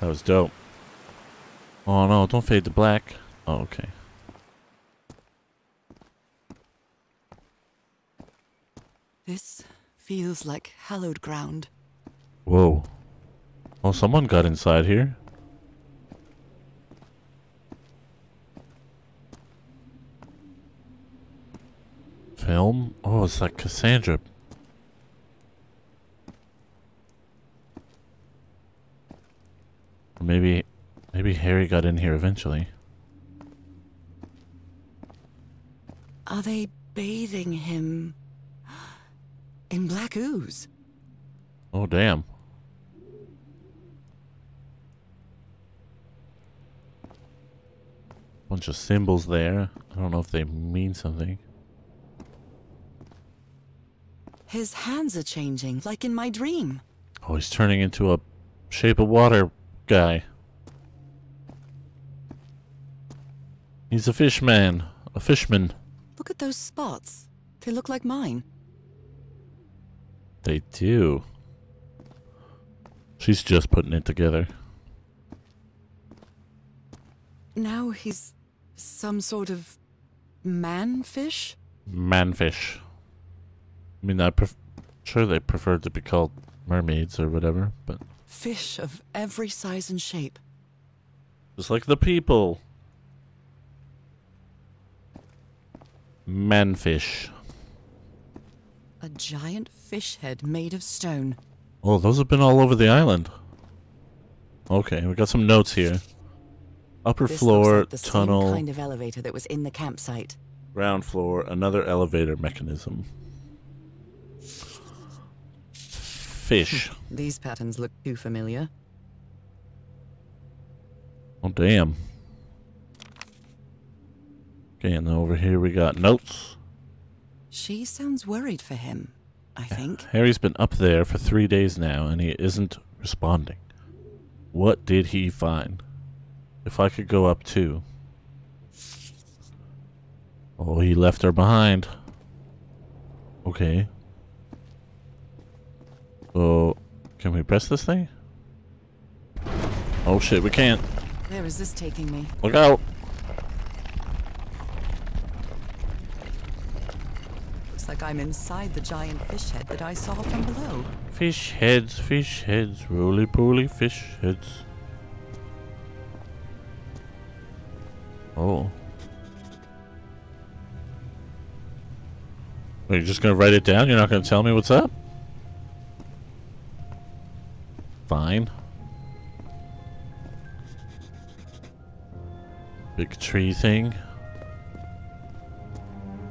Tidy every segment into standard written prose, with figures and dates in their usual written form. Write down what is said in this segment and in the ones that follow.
That was dope. Oh no, don't fade to black. Oh, okay. This feels like hallowed ground. Whoa. Oh, someone got inside here. Film? Oh, it's like Cassandra. Maybe Harry got in here eventually. Are they bathing him in black ooze? Oh, damn. Bunch of symbols there. I don't know if they mean something. His hands are changing, like in my dream. Oh, he's turning into a shape of water guy. He's a fishman. A fishman. Look at those spots. They look like mine. They do. She's just putting it together. Now he's some sort of man-fish? Man-fish. I mean, I'm sure they prefer to be called mermaids or whatever, but... Fish of every size and shape. Just like the people. Manfish. A giant fish head made of stone. Oh, those have been all over the island. Okay, we got some notes here. Upper floor, tunnel. Same kind of elevator that was in the campsite. Ground floor, another elevator mechanism. Fish. These patterns look too familiar. Oh, damn. Okay, and over here we got notes. She sounds worried for him, I think. Harry's been up there for 3 days now, and he isn't responding. What did he find? If I could go up too. Oh, he left her behind. Okay. So, can we press this thing? Oh shit, we can't. Where is this taking me? Look out! Looks like I'm inside the giant fish head that I saw from below. Fish heads, roly-poly fish heads. Oh. Are you just gonna write it down? You're not gonna tell me what's up? Fine. Big tree thing.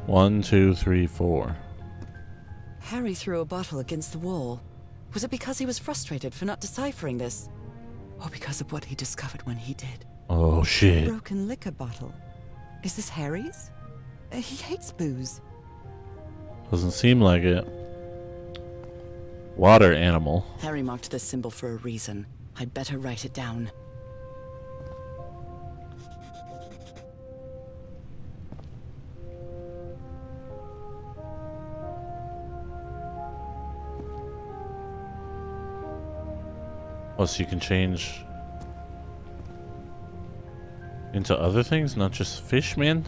1, 2, 3, 4. Harry threw a bottle against the wall. Was it because he was frustrated for not deciphering this? Or because of what he discovered when he did? Oh shit. A broken liquor bottle. Is this Harry's? He hates booze. Doesn't seem like it. Water animal. Harry marked this symbol for a reason. I'd better write it down. Oh, so you can change into other things, not just fish, man?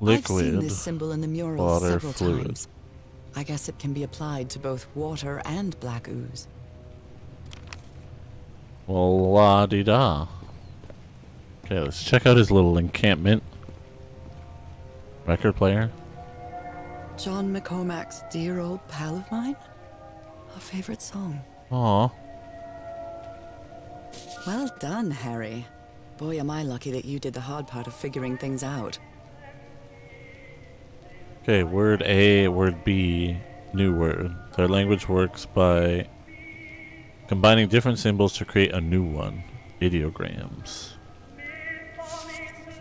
Liquid. I've seen this symbol in the mural water several fluid. Times. I guess it can be applied to both water and black ooze. Well, la-di-da. Okay, let's check out his little encampment. Record player. John McCormack's Dear Old Pal of Mine? Our favorite song. Aww. Well done, Harry. Boy, am I lucky that you did the hard part of figuring things out. Okay, word A, word B, new word. Their language works by combining different symbols to create a new one. Ideograms. Okay,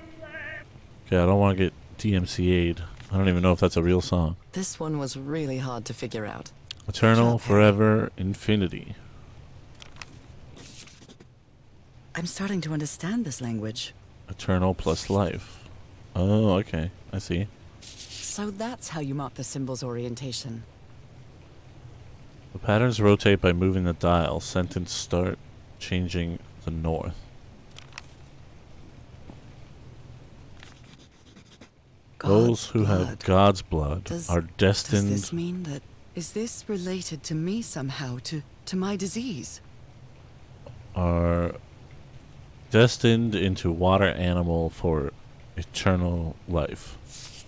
I don't want to get DMCA'd. I don't even know if that's a real song. This one was really hard to figure out. Eternal, forever, infinity. I'm starting to understand this language. Eternal plus life. Oh, okay. I see. So that's how you mark the symbol's orientation. The patterns rotate by moving the dial. Sentence start changing the north. Those who have God's blood are destined... Does this mean that... Is this related to me somehow, to my disease? Are destined into water animal for eternal life.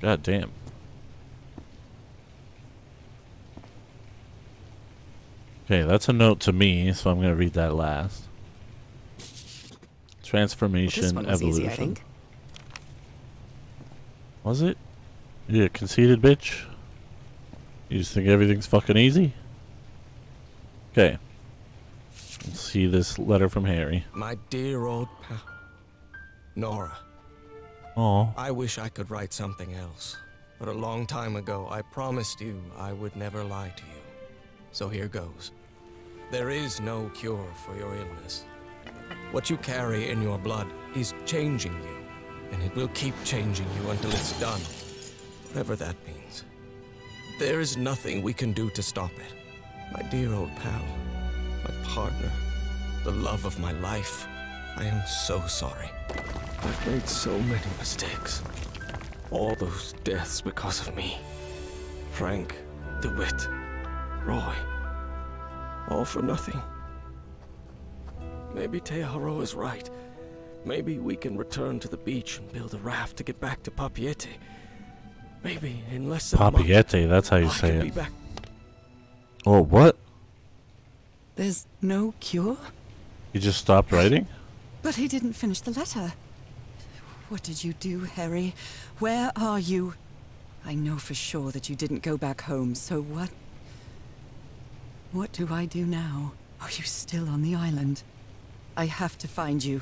God damn. Okay, that's a note to me, so I'm going to read that last. Transformation, well, evolution. Easy, I think. Was it? You a conceited bitch? You just think everything's fucking easy? Okay. Let's see this letter from Harry. My dear old pal, Nora. Aww. I wish I could write something else, but a long time ago I promised you I would never lie to you. So here goes. There is no cure for your illness. What you carry in your blood is changing you. And it will keep changing you until it's done, whatever that means. There is nothing we can do to stop it. My dear old pal, my partner, the love of my life, I am so sorry. I've made so many mistakes. All those deaths because of me. Frank, DeWitt, Roy, all for nothing. Maybe Teaharo is right. Maybe we can return to the beach and build a raft to get back to Papeete. Maybe in less than Papeete, that's how you say it. Oh, what? There's no cure? You just stopped writing? But he didn't finish the letter. What did you do, Harry? Where are you? I know for sure that you didn't go back home, so what? What do I do now? Are you still on the island? I have to find you.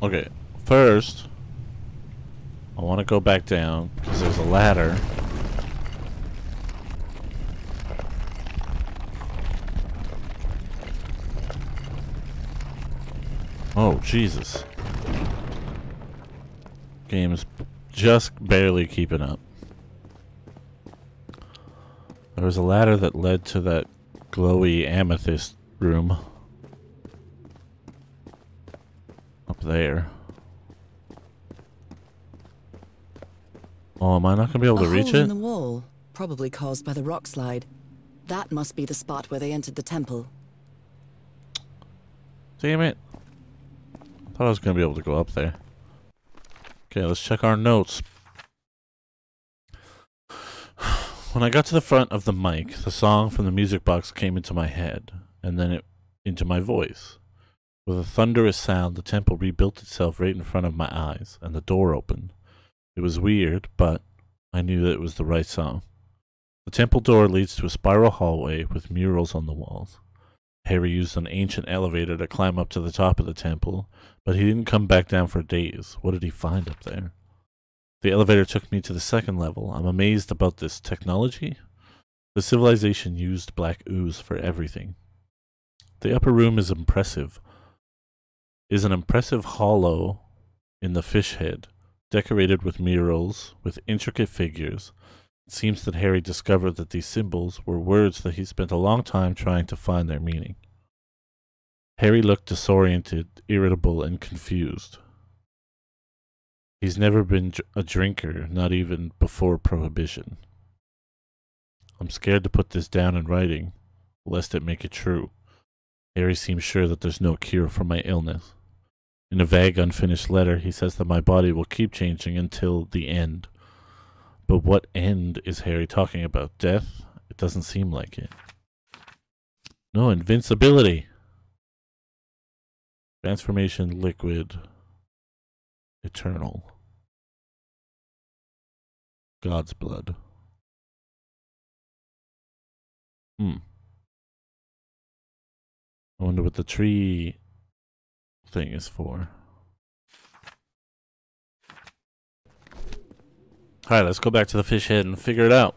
Okay, first, I want to go back down, because there's a ladder. Oh, Jesus. Game's just barely keeping up. There was a ladder that led to that glowy amethyst room. There. Oh, am I not gonna be able to reach it? A hole in the wall, probably caused by the rock slide. That must be the spot where they entered the temple. Damn it! I thought I was gonna be able to go up there. Okay, let's check our notes. When I got to the front of the mic, the song from the music box came into my head, and then into my voice. With a thunderous sound, the temple rebuilt itself right in front of my eyes, and the door opened. It was weird, but I knew that it was the right song. The temple door leads to a spiral hallway with murals on the walls. Harry used an ancient elevator to climb up to the top of the temple, but he didn't come back down for days. What did he find up there? The elevator took me to the second level. I'm amazed about this technology. The civilization used black ooze for everything. The upper room is impressive. Is an impressive hollow in the fish head, decorated with murals, with intricate figures. It seems that Harry discovered that these symbols were words that he spent a long time trying to find their meaning. Harry looked disoriented, irritable, and confused. He's never been a drinker, not even before Prohibition. I'm scared to put this down in writing, lest it make it true. Harry seems sure that there's no cure for my illness. In a vague, unfinished letter, he says that my body will keep changing until the end. But what end is Harry talking about? Death? It doesn't seem like it. No, invincibility! Transformation, liquid, eternal. God's blood. I wonder what the tree thing is for. Alright, let's go back to the fish head and figure it out.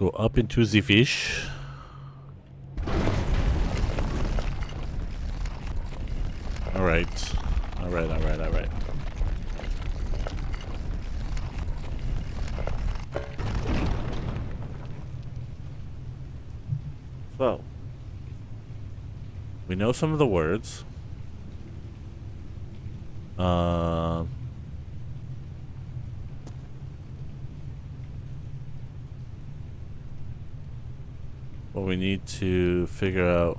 go up into the fish. Alright. Alright, alright, alright. So, we know some of the words. Well, we need to figure out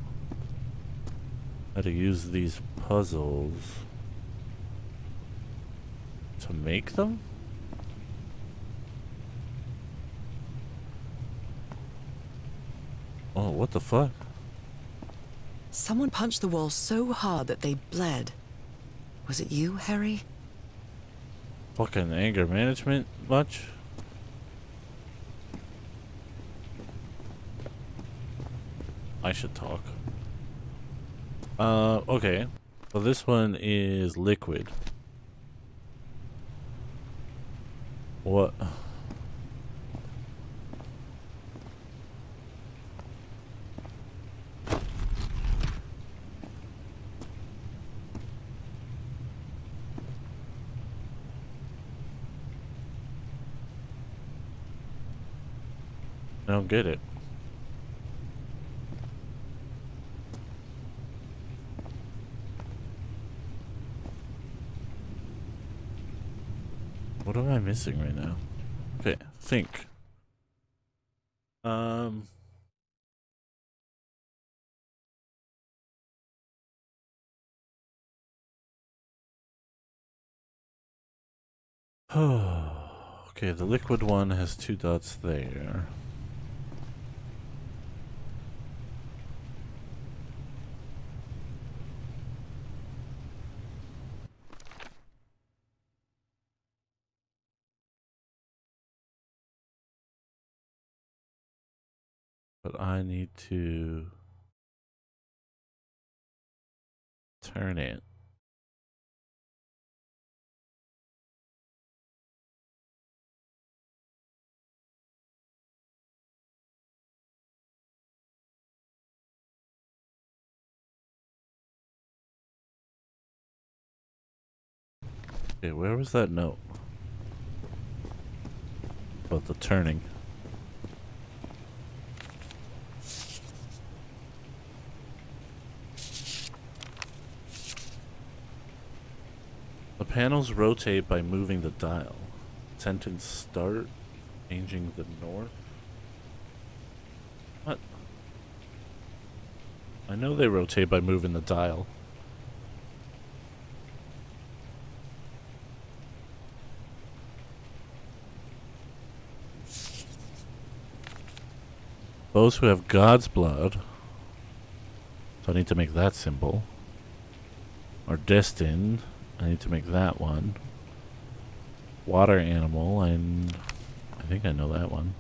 how to use these puzzles to make them? Oh, what the fuck? Someone punched the wall so hard that they bled. Was it you, Harry? Fucking anger management much? I should talk. Okay. So this one is liquid. What? I don't get it. What am I missing right now? Okay, think. Okay, the liquid one has two dots there. But I need to turn it. Okay, where was that note? About the turning. The panels rotate by moving the dial. Sentence start, changing the north. What? I know they rotate by moving the dial. Those who have God's blood, so I need to make that symbol, are destined. I need to make that one. Water animal, and I think I know that one.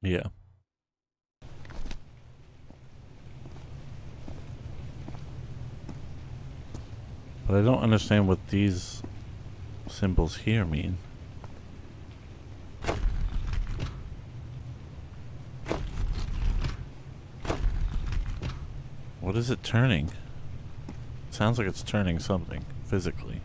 Yeah. But I don't understand what these symbols here mean. What is it turning? Sounds like it's turning something, physically.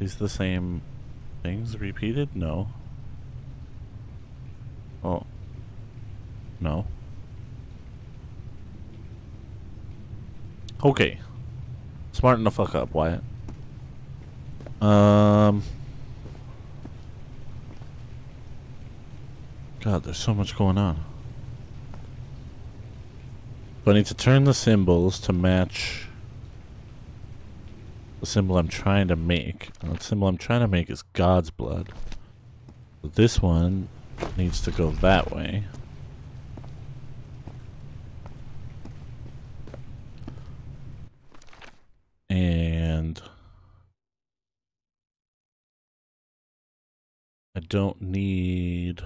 Is the same things repeated? No. Oh. No. Okay. Smarten the fuck up, Wyatt. God, there's so much going on. So I need to turn the symbols to match the symbol I'm trying to make. And the symbol I'm trying to make is God's blood. So this one needs to go that way. I don't need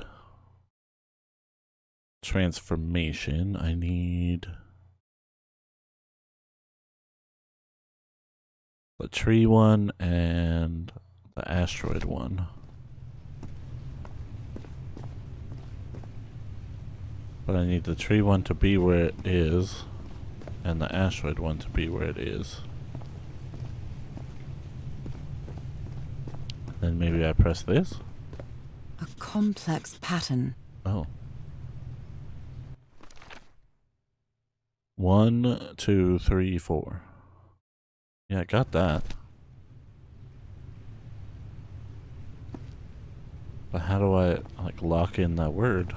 transformation. I need the tree one and the asteroid one. But I need the tree one to be where it is, and the asteroid one to be where it is. Then maybe I press this? A complex pattern. Oh. 1, 2, 3, 4. Yeah, I got that. But how do I, like, lock in that word?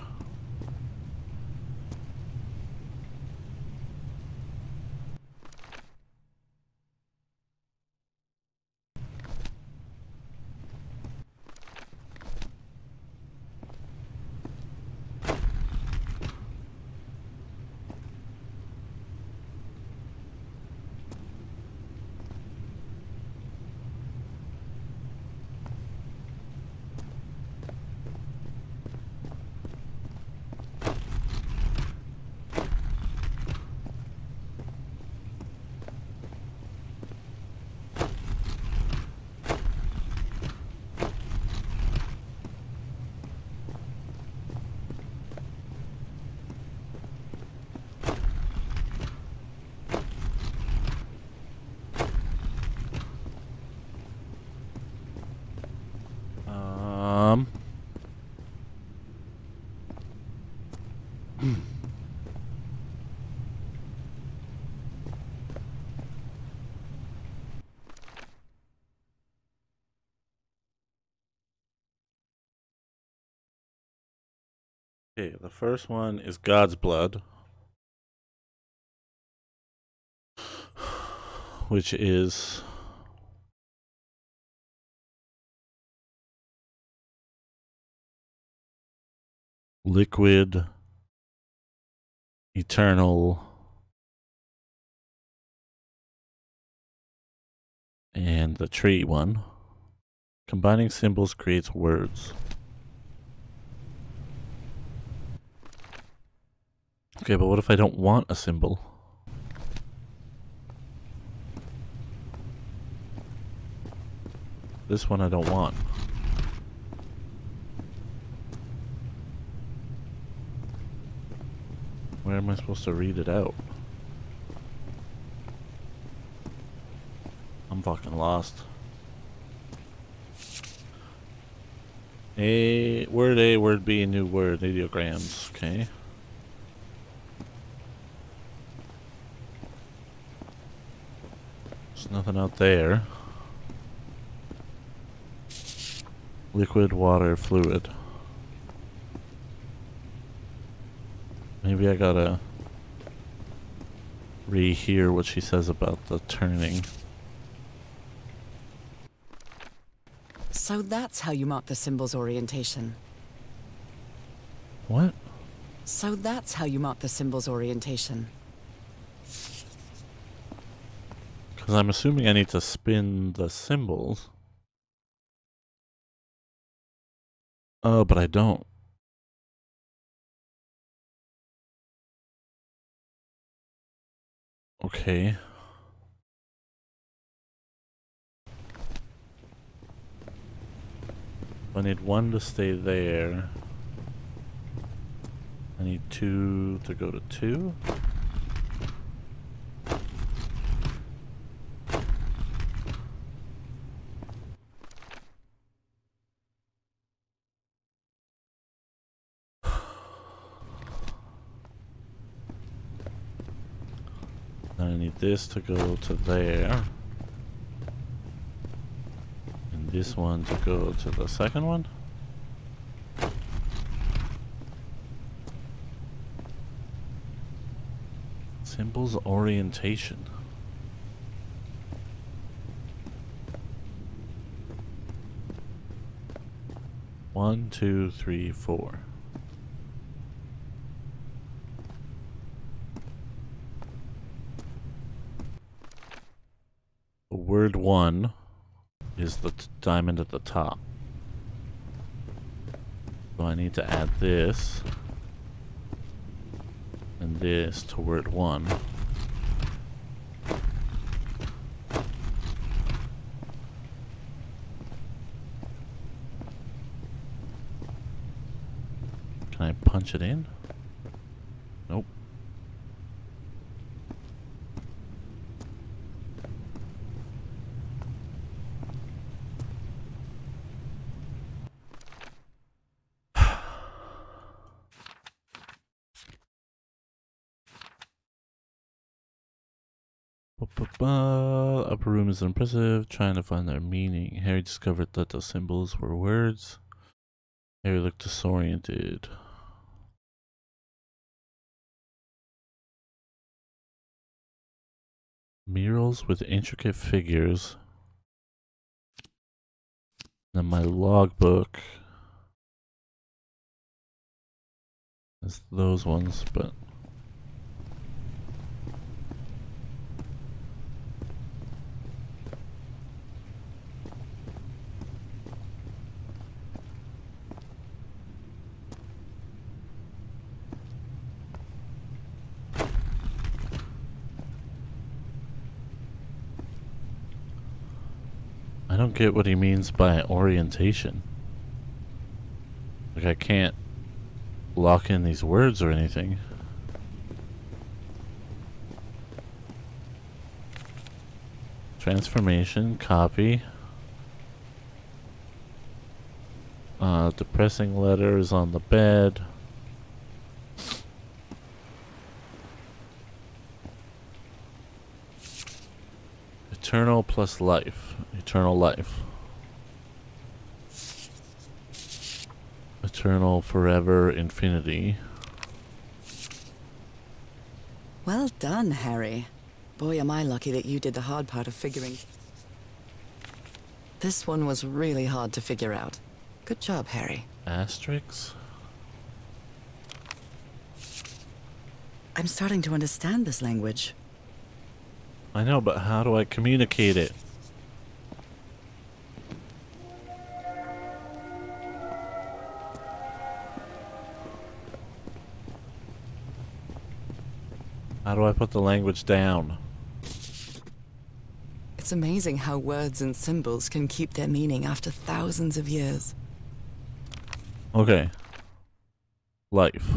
Okay, the first one is God's blood, which is liquid, eternal, and the tree one. Combining symbols creates words. Okay, but what if I don't want a symbol? This one I don't want. Where am I supposed to read it out? I'm fucking lost. A, word B, new word, ideograms, okay. Nothing out there. Liquid, water, fluid. Maybe I gotta rehear what she says about the turning. So that's how you mark the symbol's orientation. What? So that's how you mark the symbol's orientation. Because I'm assuming I need to spin the symbols. Oh, but I don't. Okay. I need one to stay there. I need two to go to two. I need this to go to there, and this one to go to the second one. Symbols orientation. One, two, three, four. Word one is the diamond at the top. So I need to add this and this to word one. Can I punch it in? Nope. Upper room is impressive, trying to find their meaning. Harry discovered that the symbols were words. Harry looked disoriented. Murals with intricate figures. Then my logbook is those ones, but I don't get what he means by orientation. Like, I can't lock in these words or anything. Transformation, copy. Depressing letters on the bed. Eternal plus life. Eternal life. Eternal forever infinity. Well done, Harry. Boy, am I lucky that you did the hard part of figuring. This one was really hard to figure out. Good job, Harry. Asterix? I'm starting to understand this language. I know, but how do I communicate it? How do I put the language down? It's amazing how words and symbols can keep their meaning after thousands of years. Okay. Life.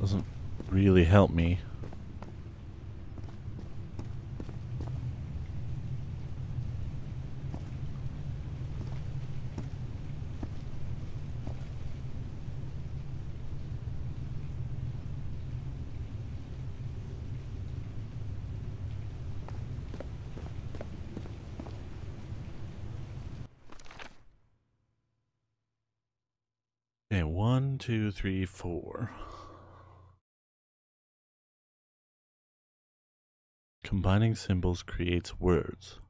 Doesn't really help me. Okay, 1, 2, 3, 4. Combining symbols creates words.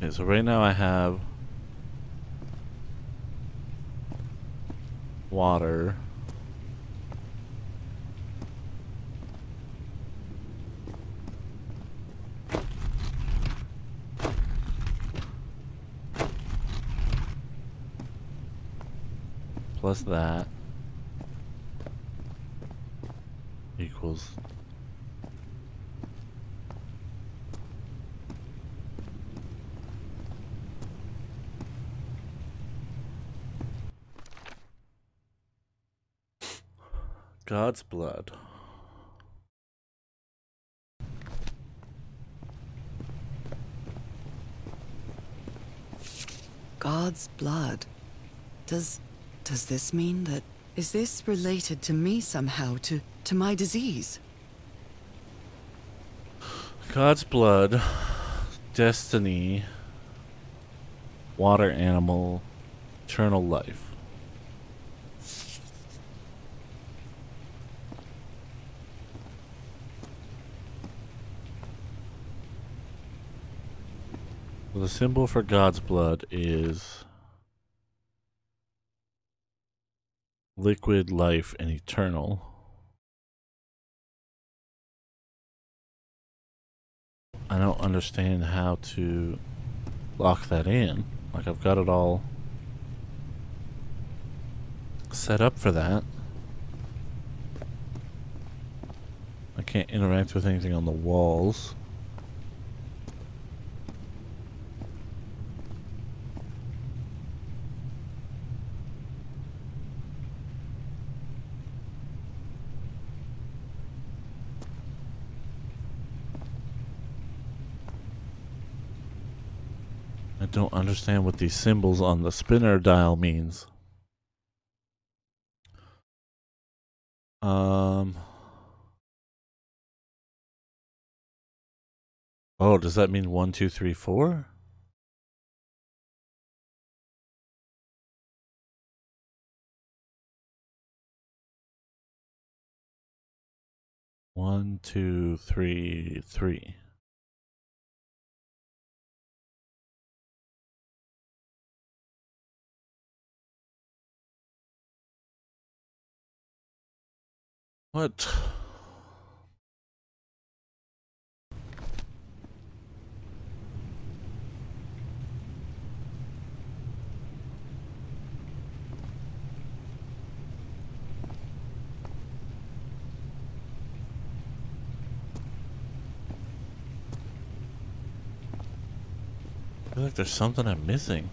Okay, so right now I have water, plus that equals God's blood. God's blood. Does this mean that... Is this related to me somehow, to my disease? God's blood, destiny, water animal, eternal life. Well, the symbol for God's blood is liquid, life, and eternal. I don't understand how to lock that in. Like, I've got it all set up for that. I can't interact with anything on the walls. I don't understand what these symbols on the spinner dial means. Oh, does that mean 1, 2, 3, 4? One, two, three, three. What? I feel like there's something I'm missing.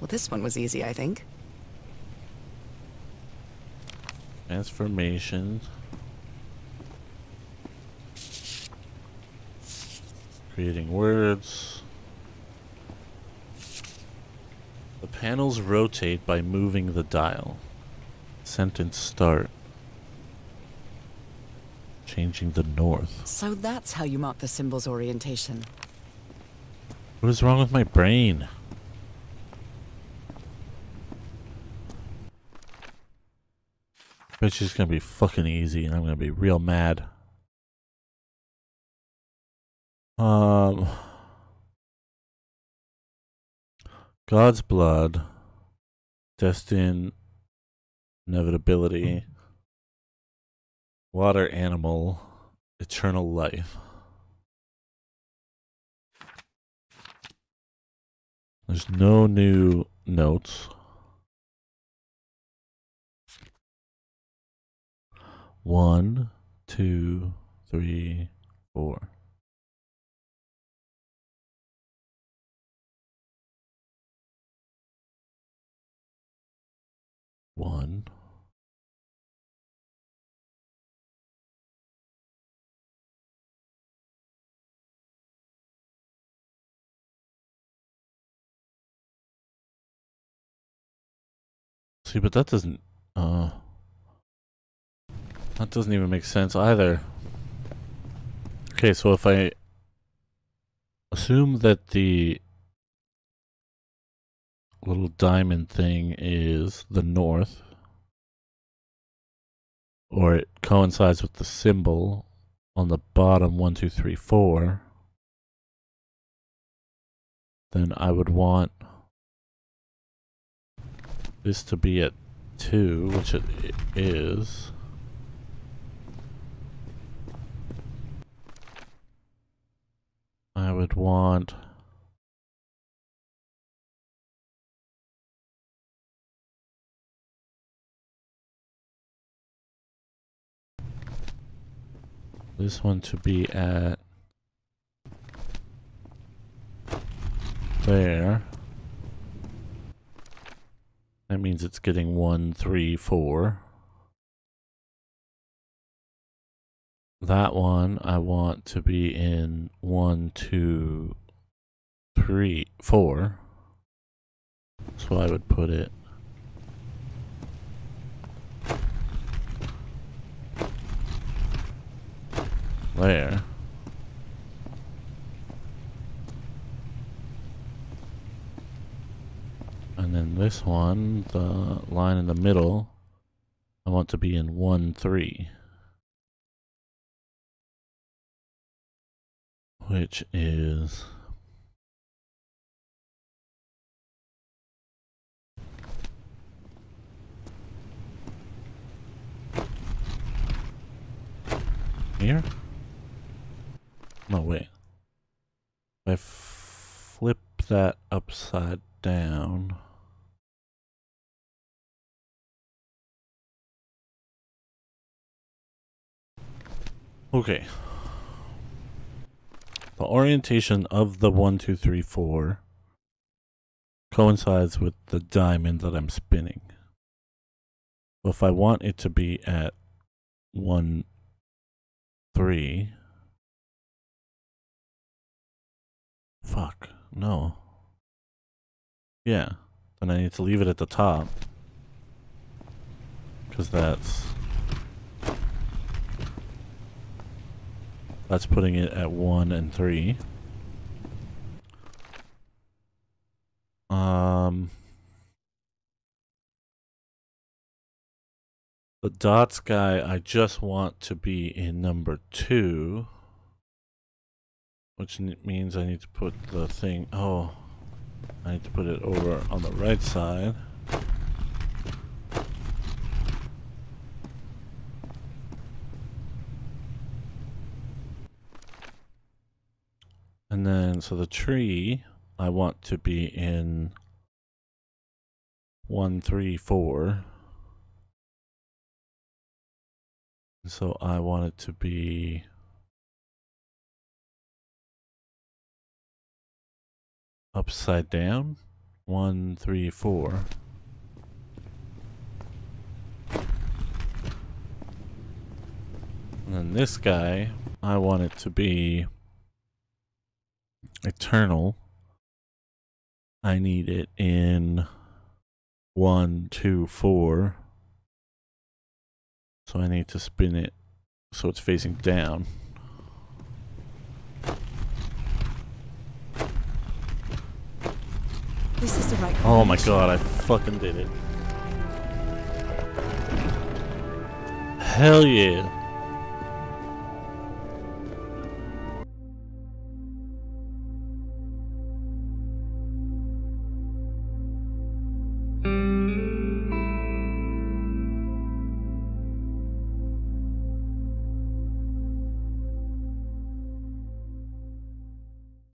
Well, this one was easy, I think. Transformation. Creating words. The panels rotate by moving the dial. Sentence start. Changing the north. So that's how you mark the symbol's orientation. What is wrong with my brain? It's just gonna be fucking easy, and I'm gonna be real mad. God's blood, destined inevitability, water animal, eternal life. There's no new notes. One, two, three, four. One. See, but that doesn't, that doesn't even make sense either. Okay, so if I assume that the little diamond thing is the north, or it coincides with the symbol on the bottom 1, 2, 3, 4, then I would want this to be at 2, which it is. I would want this one to be at there. That means it's getting 1, 3, 4. That one I want to be in 1, 2, 3, 4. So I would put it there. And then this one, the line in the middle, I want to be in 1, 3. Which is here? No, wait. If I flip that upside down, okay. The orientation of the 1, 2, 3, 4 coincides with the diamond that I'm spinning. So if I want it to be at 1, 3, fuck, no. Yeah, then I need to leave it at the top, because that's putting it at 1 and 3. The dots guy, I just want to be in number 2, which means I need to put the thing, oh, I need to put it over on the right side. And then, so the tree, I want to be in 1, 3, 4. So I want it to be upside down, 1, 3, 4. And then this guy, I want it to be eternal. I need it in 1, 2, 4. So I need to spin it so it's facing down. This is the right combination. Oh my god, I fucking did it. Hell yeah.